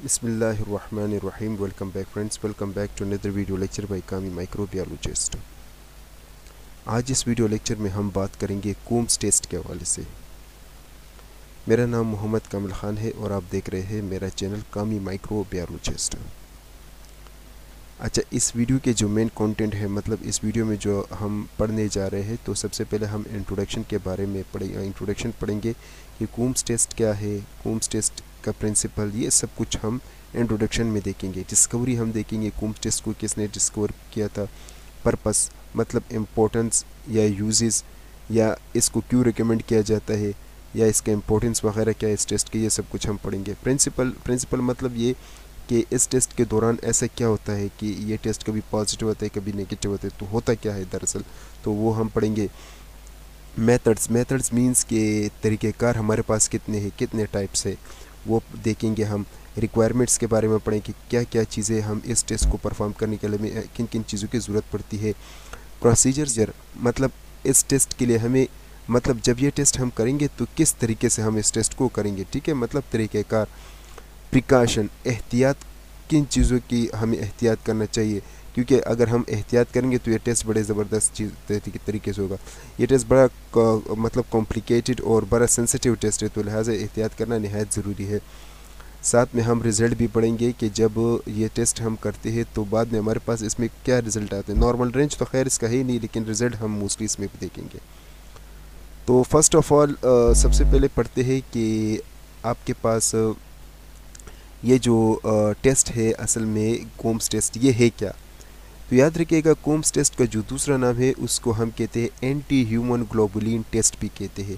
बिस्मिल्लाहिर्रहमानिर्रहीम। Welcome back friends, welcome back to another video lecture by कामी microbiologist. आज इस वीडियो लेक्चर में हम बात करेंगे कूम्स टेस्ट के हवाले से। मेरा नाम मोहम्मद कामिल ख़ान है और आप देख रहे हैं मेरा चैनल कामी माइक्रोबायोलॉजिस्ट। अच्छा, इस वीडियो के जो मेन कंटेंट है, मतलब इस वीडियो में जो हम पढ़ने जा रहे हैं, तो सबसे पहले हम इंट्रोडक्शन के बारे में पढ़ेंगे कि कूम्स टेस्ट क्या है, कूम्स टेस्ट का प्रिंसिपल, ये सब कुछ हम इंट्रोडक्शन में देखेंगे। डिस्कवरी हम देखेंगे, कूम्स टेस्ट को किसने डिस्कवर किया था, पर्पस मतलब इम्पोर्टेंस या यूजेस, या इसको क्यों रिकमेंड किया जाता है, या इसका इम्पोर्टेंस वगैरह क्या है इस टेस्ट के, ये सब कुछ हम पढ़ेंगे। प्रिंसिपल मतलब ये कि इस टेस्ट के दौरान ऐसा क्या होता है कि ये टेस्ट कभी पॉजिटिव होता है, कभी नेगेटिव होता है, तो होता क्या है दरअसल, तो वो हम पढ़ेंगे। मेथड्स मीन्स के तरीक़ेकार हमारे पास कितने हैं, कितने टाइप्स है वो देखेंगे हम। रिक्वायरमेंट्स के बारे में पढ़ें कि क्या क्या चीज़ें हम इस टेस्ट को परफॉर्म करने के लिए किन किन चीज़ों की ज़रूरत पड़ती है। प्रोसीजर मतलब इस टेस्ट के लिए हमें, मतलब जब ये टेस्ट हम करेंगे तो किस तरीके से हम इस टेस्ट को करेंगे, ठीक है, मतलब तरीक़ेकार। प्रिकॉशन एहतियात, किन चीज़ों की हमें एहतियात करना चाहिए, क्योंकि अगर हम एहतियात करेंगे तो ये टेस्ट बड़े ज़बरदस्त तरीके से होगा। ये टेस्ट बड़ा मतलब कॉम्प्लिकेटेड और बड़ा सेंसिटिव टेस्ट है, तो लिहाजा एहतियात करना नहायत ज़रूरी है। साथ में हम रिज़ल्ट भी पढ़ेंगे कि जब ये टेस्ट हम करते हैं तो बाद में हमारे पास इसमें क्या रिज़ल्ट आते हैं। नॉर्मल रेंज तो खैर इसका ही नहीं, लेकिन रिज़ल्ट हम मोस्टली इसमें भी देखेंगे। तो फर्स्ट ऑफ ऑल सबसे पहले पढ़ते हैं कि आपके पास ये जो टेस्ट है असल में कूम्स टेस्ट, ये है क्या। तो याद रखिएगा कूम्स टेस्ट का जो दूसरा नाम है उसको हम कहते हैं एंटी ह्यूमन ग्लोबुलिन टेस्ट भी कहते हैं।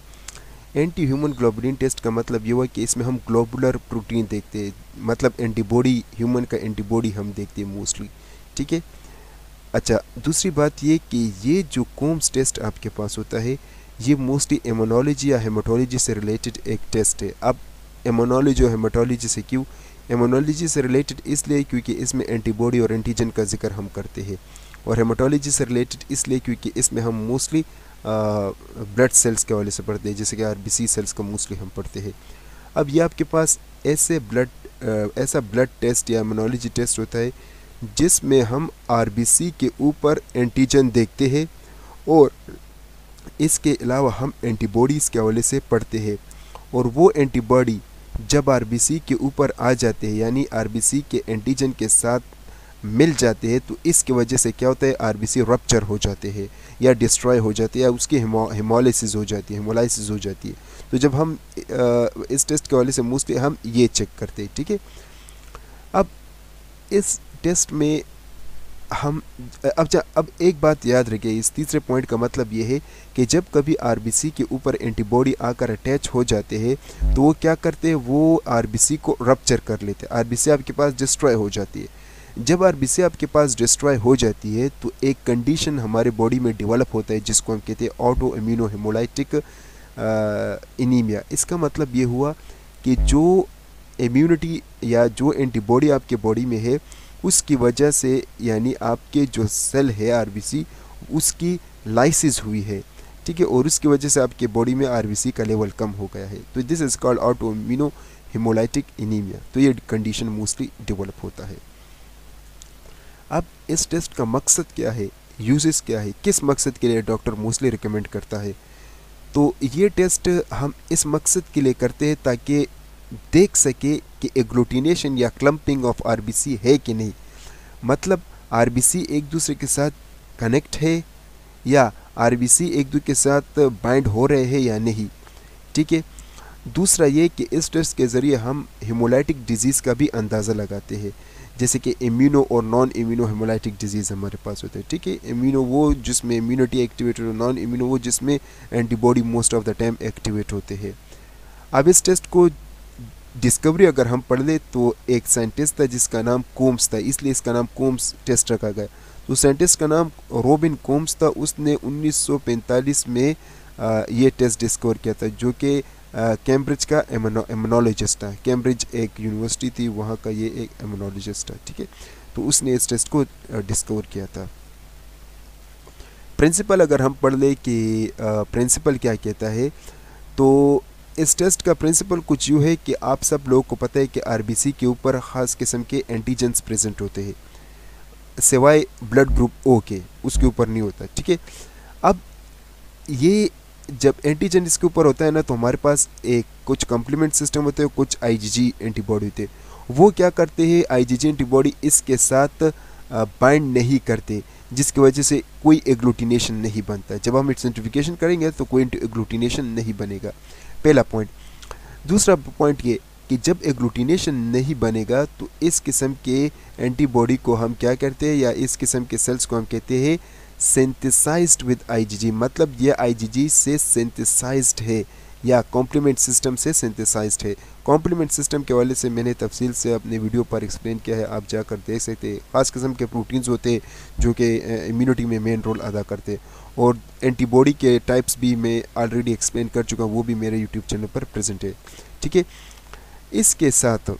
एंटी ह्यूमन ग्लोबुलिन टेस्ट का मतलब ये हुआ कि इसमें हम ग्लोबुलर प्रोटीन देखते हैं, मतलब एंटीबॉडी, ह्यूमन का एंटीबॉडी हम देखते हैं मोस्टली, ठीक है। अच्छा, दूसरी बात ये कि ये जो कूम्स टेस्ट आपके पास होता है ये मोस्टली इम्यूनोलॉजी या हेमाटोलॉजी से रिलेटेड एक टेस्ट है। अब इम्यूनोलॉजी और हेमाटोलॉजी से क्यों? इम्यूनोलॉजी से रिलेटेड इसलिए क्योंकि इसमें एंटीबॉडी और एंटीजन का जिक्र हम करते हैं, और हेमाटोलॉजी से रिलेटेड इसलिए क्योंकि इसमें हम मोस्टली ब्लड सेल्स के हवाले से पढ़ते हैं, जैसे कि आरबीसी सेल्स का मोस्टली हम पढ़ते हैं। अब ये आपके पास ऐसा ब्लड टेस्ट या इम्यूनोलॉजी टेस्ट होता है जिसमें हम आरबीसी के ऊपर एंटीजन देखते हैं, और इसके अलावा हम एंटीबॉडीज़ के हवाले से पढ़ते हैं, और वो एंटीबॉडी जब आरबीसी के ऊपर आ जाते हैं, यानी आरबीसी के एंटीजन के साथ मिल जाते हैं, तो इसकी वजह से क्या होता है, आरबीसी रप्चर हो जाते हैं या डिस्ट्रॉय हो जाते हैं, या उसकी हेमोलाइसिस हो जाती है। तो जब हम इस टेस्ट के हवाले से मोस्टली हम ये चेक करते हैं, ठीक है। अब इस टेस्ट में हम अब एक बात याद रखिए, इस तीसरे पॉइंट का मतलब ये है कि जब कभी आरबीसी के ऊपर एंटीबॉडी आकर अटैच हो जाते हैं तो वो क्या करते हैं, वो आरबीसी को रप्चर कर लेते हैं, आरबीसी आपके पास डिस्ट्रॉय हो जाती है। जब आरबीसी आपके पास डिस्ट्रॉय हो जाती है तो एक कंडीशन हमारे बॉडी में डेवलप होता है जिसको हम कहते हैं ऑटो इम्यूनो हेमोलाइटिक एनीमिया। इसका मतलब ये हुआ कि जो इम्यूनिटी या जो एंटीबॉडी आपके बॉडी में है उसकी वजह से, यानी आपके जो सेल है आरबीसी उसकी लाइसिस हुई है, ठीक है, और उसकी वजह से आपके बॉडी में आरबीसी का लेवल कम हो गया है, तो this is called autoimmune haemolytic anaemia. तो ये कंडीशन मोस्टली डेवलप होता है। अब इस टेस्ट का मकसद क्या है, यूजेस क्या है, किस मकसद के लिए डॉक्टर मोस्टली रिकमेंड करता है, तो ये टेस्ट हम इस मकसद के लिए करते हैं ताकि देख सके कि एग्लूटिनेशन या क्लम्पिंग ऑफ आरबीसी है कि नहीं, मतलब आरबीसी एक दूसरे के साथ कनेक्ट है या आरबीसी एक दूसरे के साथ बाइंड हो रहे हैं या नहीं, ठीक है। दूसरा ये कि इस टेस्ट के ज़रिए हम हेमोलाइटिक डिजीज़ का भी अंदाज़ा लगाते हैं, जैसे कि इम्यूनो और नॉन इम्यूनो हेमोलाइटिक डिजीज़ हमारे पास होते हैं, ठीक है। इम्यूनो वो जिसमें इम्यूनिटी एक्टिवेटेड, और नॉन इम्यूनो वो जिसमें antibody most of the time activate होते हैं। अब इस टेस्ट को डिस्कवरी अगर हम पढ़ ले तो एक साइंटिस्ट था जिसका नाम कूम्स था, इसलिए इसका नाम कूम्स टेस्ट रखा गया। तो साइंटिस्ट का नाम रॉबिन कूम्स था, उसने 1945 में ये टेस्ट डिस्कवर किया था, जो कि कैम्ब्रिज का इम्यूनोलॉजिस्ट है। कैम्ब्रिज एक यूनिवर्सिटी थी, वहाँ का ये एक इम्यूनोलॉजिस्ट है, ठीक है। तो उसने इस टेस्ट को डिस्कवर किया था। प्रिंसिपल अगर हम पढ़ लें कि प्रिंसिपल क्या कहता है, तो इस टेस्ट का प्रिंसिपल कुछ यूँ है कि आप सब लोगों को पता है कि आरबीसी के ऊपर ख़ास किस्म के एंटीजेंस प्रेजेंट होते हैं सिवाय ब्लड ग्रुप ओ के, उसके ऊपर नहीं होता, ठीक है। अब ये जब एंटीजन इसके ऊपर होता है ना, तो हमारे पास एक कुछ कम्प्लीमेंट सिस्टम होते हैं, कुछ आईजीजी एंटीबॉडी होते हैं। वो क्या करते हैं, आईजीजी एंटीबॉडी इसके साथ बाइंड नहीं करते, जिसकी वजह से कोई एग्लूटिनेशन नहीं बनता। जब हम आइडेंटिफिकेशन करेंगे तो कोई एग्लूटिनेशन नहीं बनेगा, पहला पॉइंट। दूसरा पॉइंट ये कि जब एग्लूटिनेशन नहीं बनेगा तो इस किस्म के एंटीबॉडी को हम क्या करते हैं, या इस किस्म के सेल्स को हम कहते हैं सिंथेसाइज्ड विद आईजीजी, मतलब यह आईजीजी से सिंथेसाइज्ड है या कॉम्प्लीमेंट सिस्टम से सिंथेसाइज्ड है। कॉम्प्लीमेंट सिस्टम के वाले से मैंने तफसील से अपने वीडियो पर एक्सप्लेन किया है, आप जाकर देख सकते हैं। ख़ास किस्म के प्रोटीन्स होते हैं जो कि इम्यूनिटी में मेन रोल अदा करते हैं, और एंटीबॉडी के टाइप्स भी मैं ऑलरेडी एक्सप्लेन कर चुका हूँ, वो भी मेरे यूट्यूब चैनल पर प्रेजेंट है, ठीक है। इसके साथ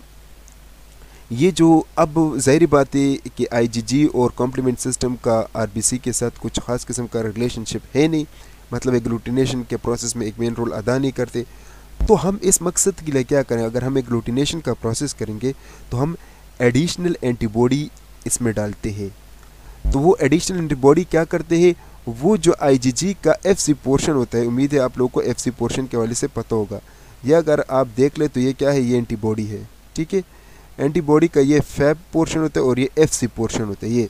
ये जो अब ज़ाहिर बात है कि आईजीजी और कॉम्प्लीमेंट सिस्टम का आरबीसी के साथ कुछ ख़ास किस्म का रिलेशनशिप है नहीं, मतलब एग्लूटिनेशन के प्रोसेस में एक मेन रोल अदा नहीं करते। तो हम इस मकसद के लिए क्या करें, अगर हम एग्लूटिनेशन का प्रोसेस करेंगे तो हम एडिशनल एंटीबॉडी इसमें डालते हैं। तो वो एडिशनल एंटीबॉडी क्या करते हैं, वो जो आईजीजी का एफसी पोर्शन होता है, उम्मीद है आप लोगों को एफसी पोर्शन के हवाले से पता होगा, या अगर आप देख ले तो ये क्या है, ये एंटीबॉडी है, ठीक है। एंटीबॉडी का ये फैब पोर्शन होता है और ये एफसी पोर्शन होता है ये।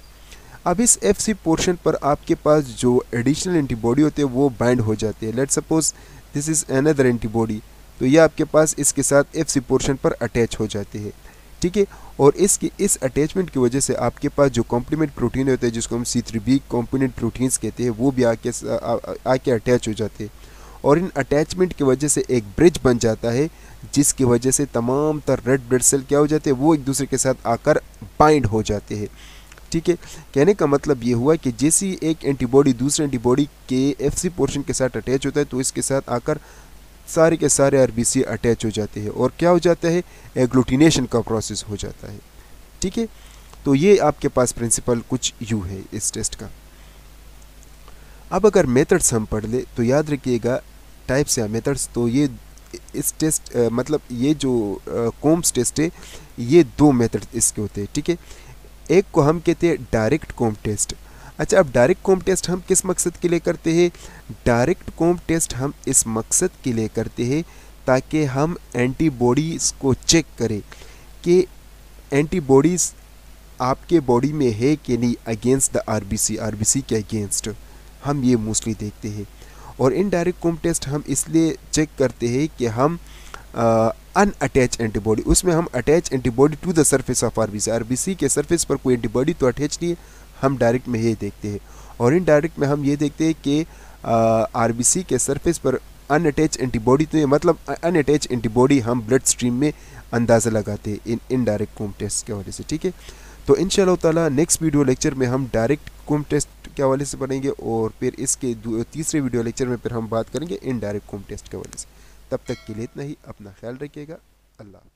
अब इस एफसी पोर्शन पर आपके पास जो एडिशनल एंटीबॉडी होते हैं वो बाइंड हो जाते हैं। Let's suppose this is another antibody, तो ये आपके पास इसके साथ एफसी पोर्शन पर अटैच हो जाते हैं, ठीक है। और इसकी इस अटैचमेंट की वजह से आपके पास जो कॉम्प्लीमेंट प्रोटीन होते हैं, जिसको हम C3b कॉम्पोनेंट प्रोटीन्स कहते हैं, वो भी आके अटैच हो जाते हैं। और इन अटैचमेंट की वजह से एक ब्रिज बन जाता है, जिसकी वजह से तमाम तर रेड ब्लड सेल क्या हो जाते हैं, वो एक दूसरे के साथ आकर बाइंड हो जाते हैं, ठीक है। कहने का मतलब ये हुआ कि जैसी एक एंटीबॉडी दूसरे एंटीबॉडी के एफसी पोर्शन के साथ अटैच होता है, तो इसके साथ आकर सारे के सारे आरबीसी अटैच हो जाते हैं, और क्या हो जाता है, एग्लूटिनेशन का प्रोसेस हो जाता है, ठीक है। तो ये आपके पास प्रिंसिपल कुछ यू है इस टेस्ट का। अब अगर मेथड्स हम पढ़ ले तो याद रखिएगा टाइप्स या मेथड्स, तो ये इस टेस्ट मतलब ये जो कोम्स टेस्ट है, ये दो मेथड इसके होते हैं, ठीक है। एक को हम कहते हैं डायरेक्ट कोम टेस्ट। अच्छा, अब डायरेक्ट कोम टेस्ट हम किस मकसद के लिए करते हैं, डायरेक्ट कोम टेस्ट हम इस मकसद के लिए करते हैं ताकि हम एंटीबॉडीज़ को चेक करें कि एंटीबॉडीज़ आपके बॉडी में है कि नहीं अगेंस्ट द आरबीसी, आरबीसी के अगेंस्ट हम ये मोस्टली देखते हैं। और इनडायरेक्ट कोम टेस्ट हम इसलिए चेक करते हैं कि हम अनअटैच एंटीबॉडी, उसमें हम attach antibody to the surface of RBC, RBC के सरफेस पर कोई एंटीबॉडी तो अटैच नहीं है, हम डायरेक्ट में ये देखते हैं। और इनडायरेक्ट में हम ये देखते हैं कि आरबीसी के सरफेस पर अनअटैच एंटीबॉडी तो है, मतलब अनअटैच एंटीबॉडी हम ब्लड स्ट्रीम में अंदाज़ा लगाते हैं इन इनडायरेक्ट कोम टेस्ट के हवाले से, ठीक है। तो इंशाल्लाह ताला नेक्स्ट वीडियो लेक्चर में हम डायरेक्ट कोम टेस्ट के हवाले से पढ़ेंगे, और फिर इसके तीसरे वीडियो लेक्चर में फिर हम बात करेंगे इनडायरेक्ट कोम टेस्ट के हवाले से। तब तक के लिए इतना ही, अपना ख्याल रखिएगा, अल्लाह।